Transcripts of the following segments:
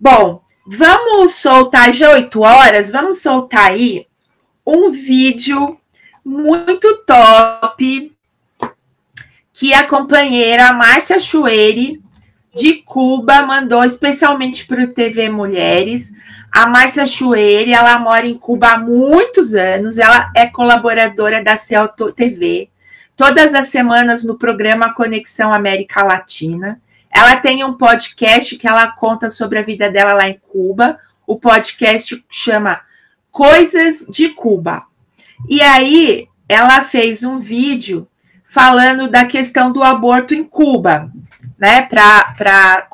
Bom, vamos soltar, já 8 horas, vamos soltar aí um vídeo muito top que a companheira Márcia Schueri de Cuba mandou especialmente para o TV Mulheres. A Márcia Schueri, ela mora em Cuba há muitos anos, ela é colaboradora da Celto TV, todas as semanas no programa Conexão América Latina. Ela tem um podcast que ela conta sobre a vida dela lá em Cuba. O podcast chama Coisas de Cuba. E aí, ela fez um vídeo falando da questão do aborto em Cuba, né? Para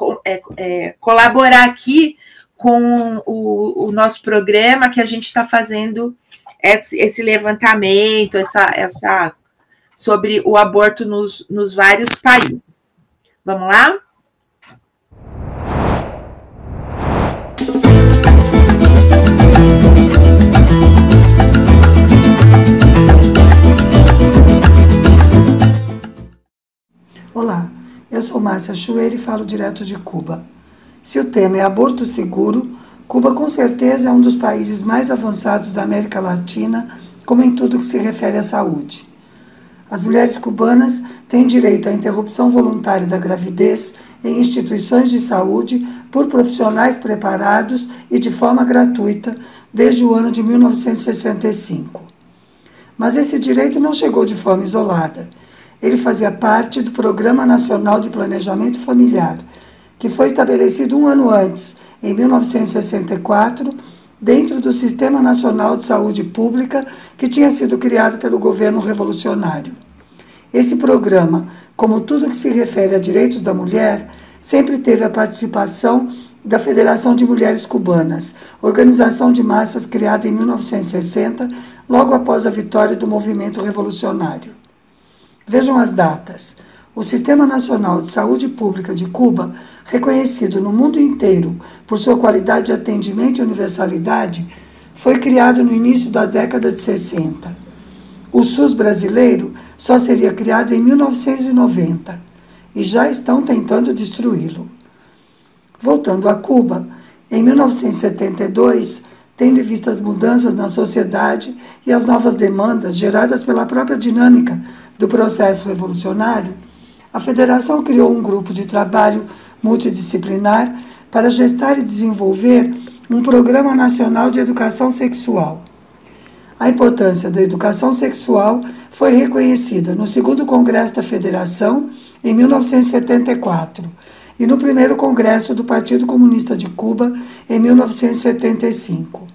colaborar aqui com o nosso programa, que a gente está fazendo esse levantamento, sobre o aborto nos vários países. Vamos lá? Olá, eu sou Márcia Schueri e falo direto de Cuba. Se o tema é aborto seguro, Cuba com certeza é um dos países mais avançados da América Latina, como em tudo que se refere à saúde. As mulheres cubanas têm direito à interrupção voluntária da gravidez em instituições de saúde por profissionais preparados e de forma gratuita desde o ano de 1965. Mas esse direito não chegou de forma isolada. Ele fazia parte do Programa Nacional de Planejamento Familiar, que foi estabelecido um ano antes, em 1964, dentro do Sistema Nacional de Saúde Pública, que tinha sido criado pelo governo revolucionário. Esse programa, como tudo que se refere a direitos da mulher, sempre teve a participação da Federação de Mulheres Cubanas, organização de massas criada em 1960, logo após a vitória do movimento revolucionário. Vejam as datas. O Sistema Nacional de Saúde Pública de Cuba, reconhecido no mundo inteiro por sua qualidade de atendimento e universalidade, foi criado no início da década de 60. O SUS brasileiro só seria criado em 1990 e já estão tentando destruí-lo. Voltando a Cuba, em 1972, tendo em vista as mudanças na sociedade e as novas demandas geradas pela própria dinâmica do processo revolucionário, a Federação criou um grupo de trabalho multidisciplinar para gestar e desenvolver um Programa Nacional de Educação Sexual. A importância da educação sexual foi reconhecida no 2º Congresso da Federação, em 1974, e no 1º Congresso do Partido Comunista de Cuba, em 1975.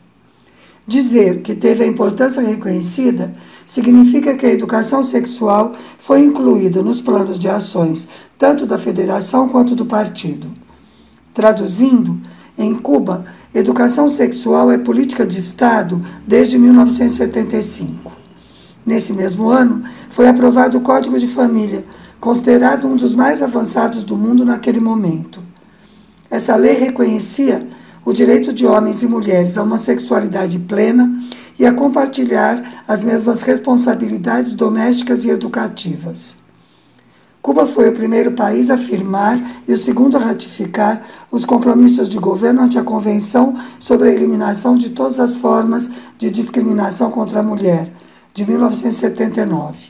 Dizer que teve a importância reconhecida significa que a educação sexual foi incluída nos planos de ações, tanto da federação quanto do partido. Traduzindo, em Cuba, educação sexual é política de Estado desde 1975. Nesse mesmo ano, foi aprovado o Código de Família, considerado um dos mais avançados do mundo naquele momento. Essa lei reconhecia o direito de homens e mulheres a uma sexualidade plena e a compartilhar as mesmas responsabilidades domésticas e educativas. Cuba foi o primeiro país a firmar e o segundo a ratificar os compromissos de governo ante a Convenção sobre a Eliminação de Todas as Formas de Discriminação contra a Mulher, de 1979.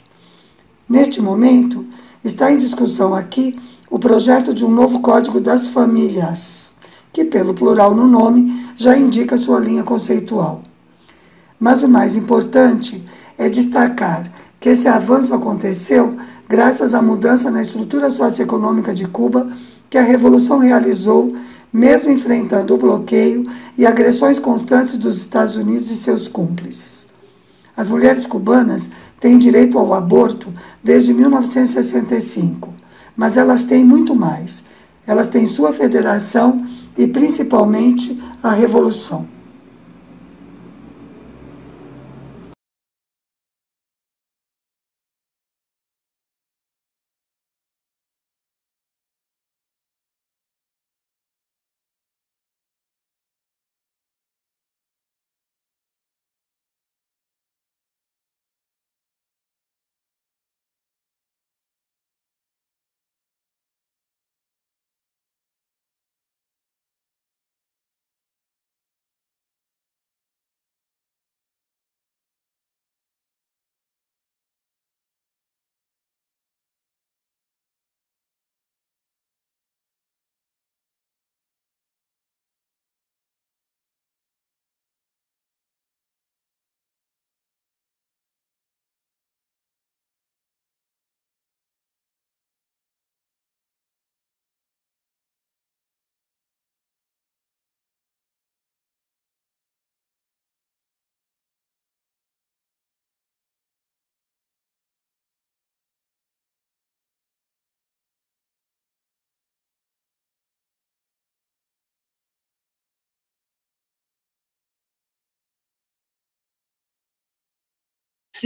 Neste momento, está em discussão aqui o projeto de um novo Código das Famílias, que, pelo plural no nome, já indica sua linha conceitual. Mas o mais importante é destacar que esse avanço aconteceu graças à mudança na estrutura socioeconômica de Cuba que a Revolução realizou, mesmo enfrentando o bloqueio e agressões constantes dos Estados Unidos e seus cúmplices. As mulheres cubanas têm direito ao aborto desde 1965, mas elas têm muito mais. Elas têm sua federação e, principalmente, a revolução.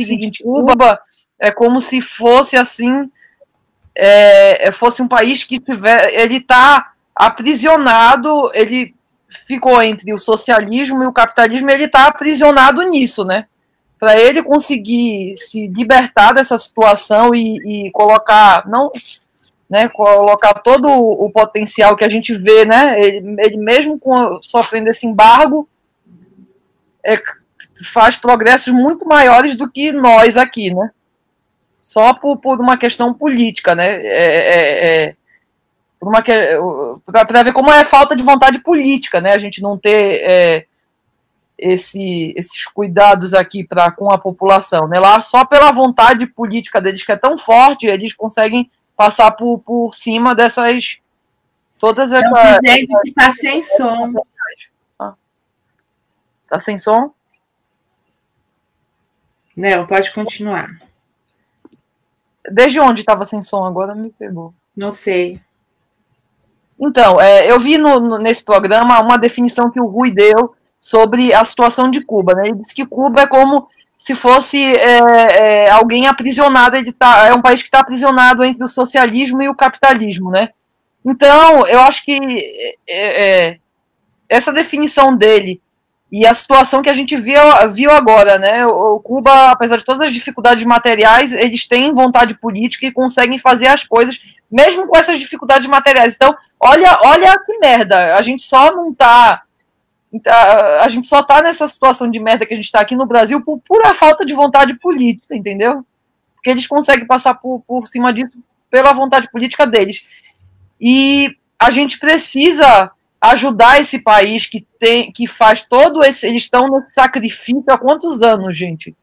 seguir Cuba é como se fosse assim, fosse um país que tiver, ele está aprisionado, ele ficou entre o socialismo e o capitalismo, ele está aprisionado nisso, né? Para ele conseguir se libertar dessa situação e colocar, não, né, colocar todo o potencial que a gente vê, né, ele mesmo sofrendo esse embargo, faz progressos muito maiores do que nós aqui, né? Só por uma questão política, né? Para ver como é a falta de vontade política, né? A gente não ter esses cuidados aqui com a população, né? Lá só pela vontade política deles, que é tão forte, eles conseguem passar por cima dessas todas essas. Eu dizendo que está sem som. Está sem som? Não, pode continuar. Desde onde estava sem som? Agora me pegou. Não sei. Então, eu vi nesse programa uma definição que o Rui deu sobre a situação de Cuba, né? Ele disse que Cuba é como se fosse alguém aprisionado, é um país que está aprisionado entre o socialismo e o capitalismo, né? Então, eu acho que essa definição dele e a situação que a gente viu agora, né? O Cuba, apesar de todas as dificuldades materiais, eles têm vontade política e conseguem fazer as coisas, mesmo com essas dificuldades materiais. Então, olha que merda, a gente só não tá... A gente só tá nessa situação de merda que a gente tá aqui no Brasil por pura falta de vontade política, entendeu? Porque eles conseguem passar por cima disso pela vontade política deles. E a gente precisa ajudar esse país que faz todo esse... Eles estão nesse sacrifício há quantos anos, gente?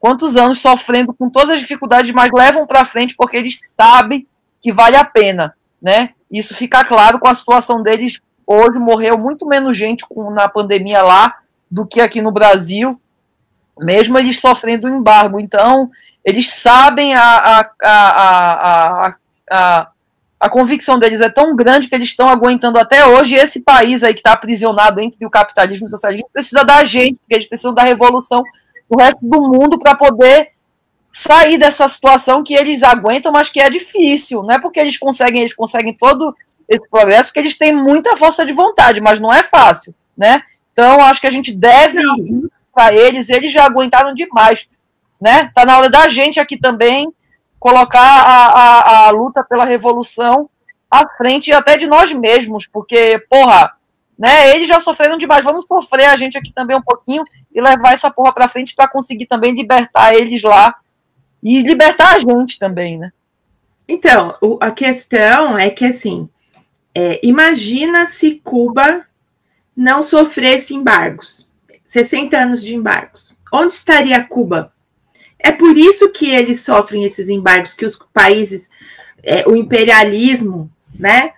Quantos anos sofrendo com todas as dificuldades, mas levam para frente porque eles sabem que vale a pena, né? Isso fica claro com a situação deles. Hoje morreu muito menos gente na pandemia lá do que aqui no Brasil, mesmo eles sofrendo o embargo. Então, eles sabem, a convicção deles é tão grande que eles estão aguentando até hoje. Esse país aí que está aprisionado entre o capitalismo e o socialismo precisa da gente, porque eles precisam da revolução do resto do mundo para poder sair dessa situação que eles aguentam, mas que é difícil. Não é porque eles conseguem todo esse progresso, que eles têm muita força de vontade, mas não é fácil, né? Então, acho que a gente deve ir para eles já aguentaram demais, né? Tá na hora da gente aqui também colocar a luta pela revolução à frente até de nós mesmos, porque, porra, né? Eles já sofreram demais, vamos sofrer a gente aqui também um pouquinho e levar essa porra para frente para conseguir também libertar eles lá e libertar a gente também, né? Então, a questão é que, assim, imagina se Cuba não sofresse embargos, 60 anos de embargos. Onde estaria Cuba? É por isso que eles sofrem esses embargos, que os países, o imperialismo, né,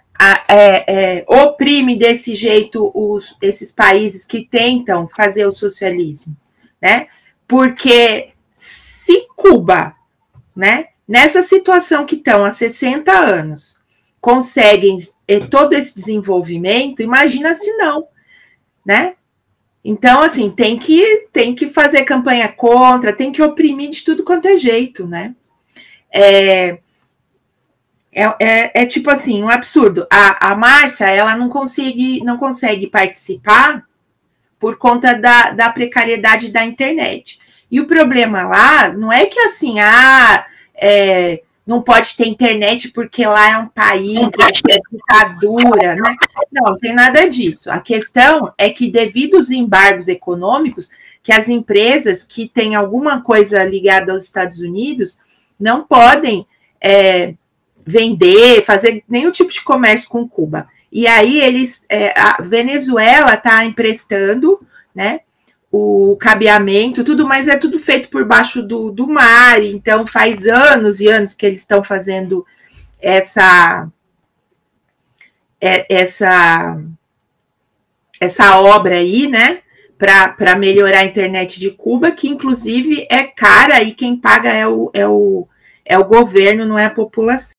oprime desse jeito esses países que tentam fazer o socialismo, né? Porque se Cuba, né, nessa situação que estão há 60 anos, conseguem todo esse desenvolvimento, imagina se não, né? Então, assim, tem que fazer campanha contra, tem que oprimir de tudo quanto é jeito, né? É tipo assim, um absurdo. A Márcia, ela não consegue participar por conta da precariedade da internet. E o problema lá não é que, assim, não pode ter internet porque lá é um país, é ditadura, né? Não tem nada disso. A questão é que, devido aos embargos econômicos, que as empresas que têm alguma coisa ligada aos Estados Unidos não podem vender, fazer nenhum tipo de comércio com Cuba. E aí a Venezuela está emprestando, né, o cabeamento, tudo, mas é tudo feito por baixo do mar, então faz anos e anos que eles estão fazendo essa obra aí, né, para melhorar a internet de Cuba, que inclusive é cara e quem paga é o governo, não é a população.